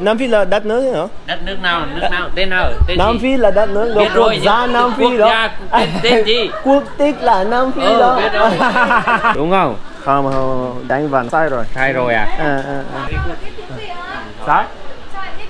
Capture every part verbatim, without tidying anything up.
Nam Phi là đất nước hả? Đất nước nào? Nước nào? Tên nào? Tên Nam Phi là đất nước đó. Quốc gia Nam Phi đó. Tên gì? Quốc tịch là Nam Phi đó. Đúng không? Không, không, đánh vần sai rồi. Sai rồi à? À, à, à. Sai?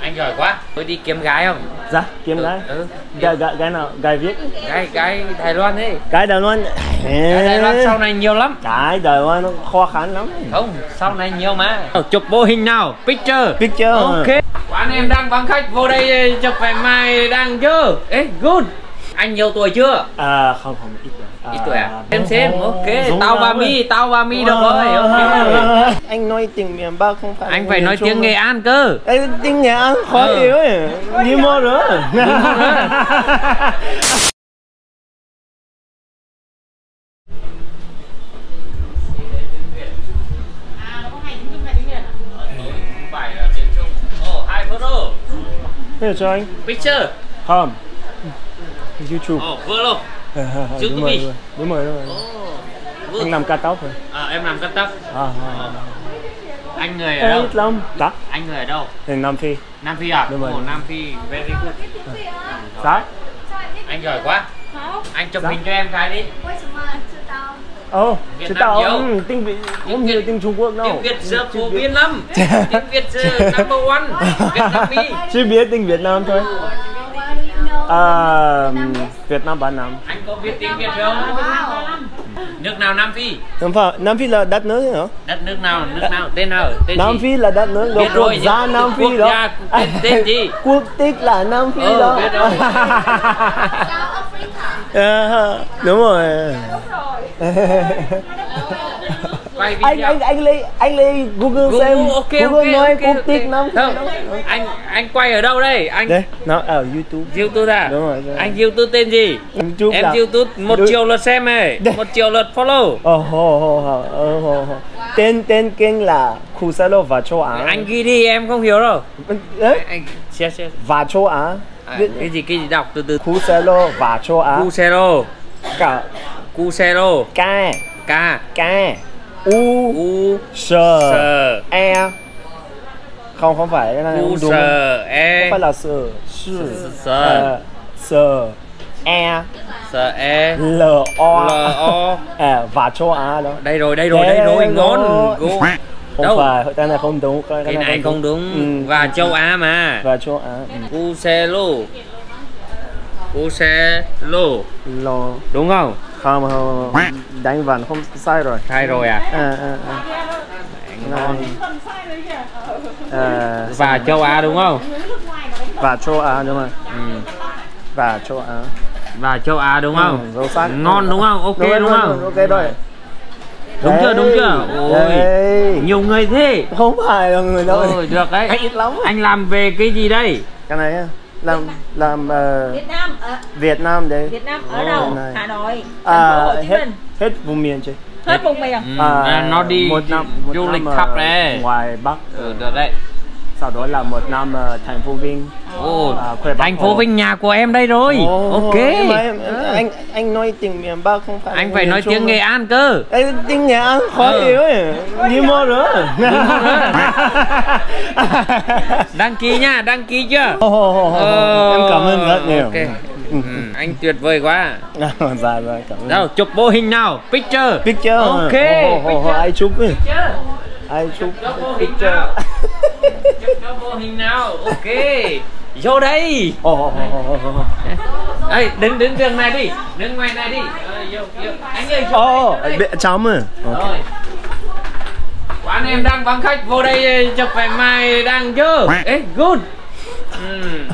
Anh giỏi quá. Tôi đi kiếm gái không? Dạ, kiếm ừ, gái. Ừ. Gái, gái gái nào? Gái Việt. Gái gái Đài Loan ấy. Gái Đài Loan. Gái Đài Loan sau này nhiều lắm. Gái Đài Loan nó khó khăn lắm. Không, sau này nhiều mà. Chụp bộ hình nào? Picture. Picture. Ok. Quán em đang vắng khách, vô đây chụp về mai đang dơ. Ê, good. Anh nhiều tuổi chưa? À không không ít tuổi. Ít tuổi à? Xem xem. Ok. Tao ba mi, tao ba mi được rồi. Ok. Anh nói tiếng miền Bắc không phải. Anh phải nói tiếng Nghệ An cơ. Tiếng Nghệ An khó hiểu. Đi mua nữa. Picture cho anh. Picture. Không. YouTube. Ồ, vừa luôn. Đúng rồi, đúng rồi. Anh làm cắt tóc rồi. À, em làm cắt tóc. À, à. Anh người ở đâu? Lắm. Anh người ở đâu? Thì Nam Phi. Nam Phi à? Đúng rồi. Ồ, Nam Phi, very good. Dạ. Anh giỏi quá. Anh chụp hình cho em cái đi. Ồ, chứ tao không tiếng Việt, không nhiều tiếng Trung Quốc đâu. Tiếng Việt giờ phổ biến lắm. Tiếng Việt number one. Việt Nam Phi. Chỉ biết tiếng Việt Nam thôi. À, Việt Nam ba năm. Anh có biết tiếng Việt không? Nước nào Nam Phi? Nam Phi, Nam Phi là đất nước hả? Đất nước nào? Nước nào? Tên nào? Tên Nam Phi là đất nước đó. Quốc gia Nam Phi đó. Tên gì? Quốc tịch là Nam Phi đó. Đúng rồi. Anh anh anh lấy anh lấy Google xem. Google nói quốc tịch Nam Phi. Anh anh quay ở đâu đây? Anh nó ở YouTube. YouTube à? Đúng rồi. Anh YouTube tên gì? Em YouTube một triệu lượt xem này, một triệu lượt follow. Ồ, tên tên kênh là Kuselo và Châu Á. Anh ghi đi, em không hiểu đâu. Anh share share. Và Châu Á. Cái gì cái gì đọc từ từ. Kuselo và Châu Á. Kuselo. Cả Kuselo. K K K U U S E. Không không phải cái này đúng. U S E. Không phải là S S S E S E L O L O. À, và Châu Á đó. Đây rồi, đây rồi, đây rồi, ngon. Không phải, cái này không đúng. Cái này không đúng. Và Châu Á mà. Và Châu Á. Kuselo. Kuselo. Lo. Đúng không? Không, không, không, đánh vần không sai rồi. Sai rồi à? À, à, à. Ngon. À, và Châu Á đúng không? Và Châu Á đúng không? Ừ. Và Châu Á. Và Châu Á đúng không? Ừ, ngon đúng không? Ok đúng, đúng, đúng không? Ok rồi. Đúng đấy, chưa? Đúng chưa? Ôi, nhiều người thế. Không phải là người đâu. Ôi, được đấy. Anh ít lắm. Anh làm về cái gì đây? Cái này á. Làm làm uh, Việt Nam ở Việt Nam đấy. Việt Nam ở oh. đâu? Hà Nội. À, hết hết vùng miền chứ. Hết vùng miền. Ừ. À, à, nó đi một năm, một du lịch khắp đấy. Ngoài Bắc. Ừ, được đấy. Sau đó là một năm uh, thành phố Vinh. Oh. Uh, thành phố Vinh nhà của em đây rồi. Oh. Ok. Em, em, à. Anh anh nói tiếng miền Bắc không phải. Anh phải nói tiếng Nghệ An cơ. Ê, tiếng Nghệ An khó hiểu. Đi mua nữa. Đăng ký nha, đăng ký chưa? Oh, oh, oh, oh. Oh. Em cảm ơn rất nhiều. Okay. Ừ. Anh tuyệt vời quá. Dạ rồi, cảm ơn. Đâu, chụp bộ hình nào? Picture. Picture. Ok. Oh, oh, oh, oh. Ai chụp? Picture. Ai chụp? Chụp bộ hình nào? Chụp cho vô hình nào, ok. Vô đây. Ồ, đây, đứng đứng đường này đi, đứng ngoài này đi. Ờ, vô, vô. Anh ơi, vô. Chào mừng. Rồi. Quán em đang vắng khách, vô đây chụp về mai đang dơ. Ê, good. Uhm.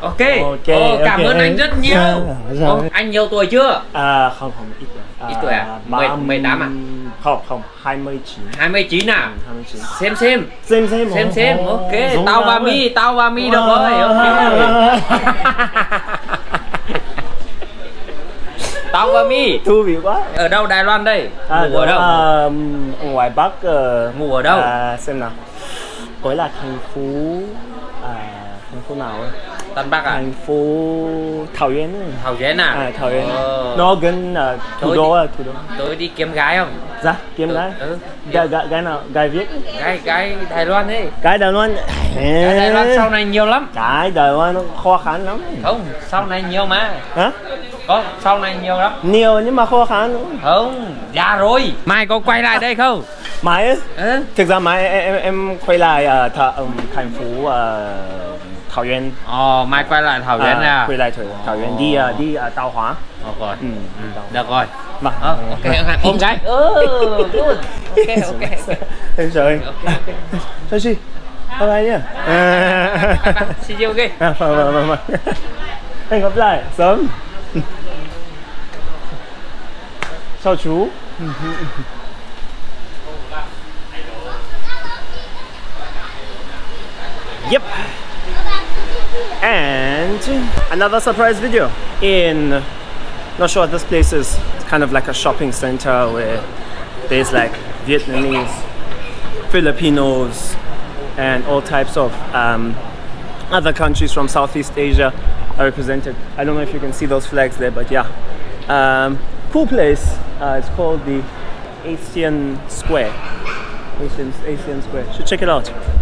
Ok. Okay. Ồ, cảm okay. ơn anh rất nhiều. Ồ, anh nhiều tuổi chưa? À, không không ít tuổi. À, ít tuổi à? mười tám à? Không, không, hai mươi chín. hai mươi chín à? hai mươi chín. Xem xem. Xem xem. Xem oh, xem. Oh, ok, tao ba mi, tao ba mi đâu rồi. Tao ba mi. Thú vị quá. Ở đâu Đài Loan đây? À, ngủ ở đâu? À, ngoài Bắc. Uh, ngủ ở đâu? À, xem nào. Gọi là thành phố à, thành phố nào ấy? Tân Bắc à? Thành phố Thảo Yến. Thảo Yến à? À Thảo Yến. Oh. Nó gần uh, thủ tôi đô đi, à, thủ đô. Tôi đi kiếm gái không? Dạ, kiếm tôi, gái. Ừ, gái, gái. Gái nào? Gái Việt? Gái gái Đài Loan ấy. Gái Đài Loan. Gái Đài Loan sau này nhiều lắm. Gái Đài Loan nó khó khăn lắm. Không, sau này nhiều mà. Hả? Có, sau này nhiều lắm. Nhiều nhưng mà khó khăn nữa. Không, già rồi. Mai có quay lại à, đây không? Mai ấy? Ừ. Thực ra mai em em quay lại ở uh, th um, thành phố uh, Thảo Nguyên. Ồ, oh, mai quay lại Thảo Nguyên à? Quay lại Thảo Nguyên oh. đi uh, đi uh, Tàu Hóa. Được rồi. Ừ. Ừ. Được rồi. Vâng. Ờ, ok, ôm gái. Ừ, good. Ok, ok. Em rồi. Ok, ok. Thôi chị. Bye bye nhá. See you again. Vâng, vâng, vâng. Hẹn gặp lại sớm. Chào chú. Yep. And another surprise video in, not sure what this place is. It's kind of like a shopping center where there's like Vietnamese, Filipinos, and all types of um, other countries from Southeast Asia are represented. I don't know if you can see those flags there, but yeah. Um, cool place. Uh, it's called the ASEAN Square. ASEAN, ASEAN Square. Should check it out.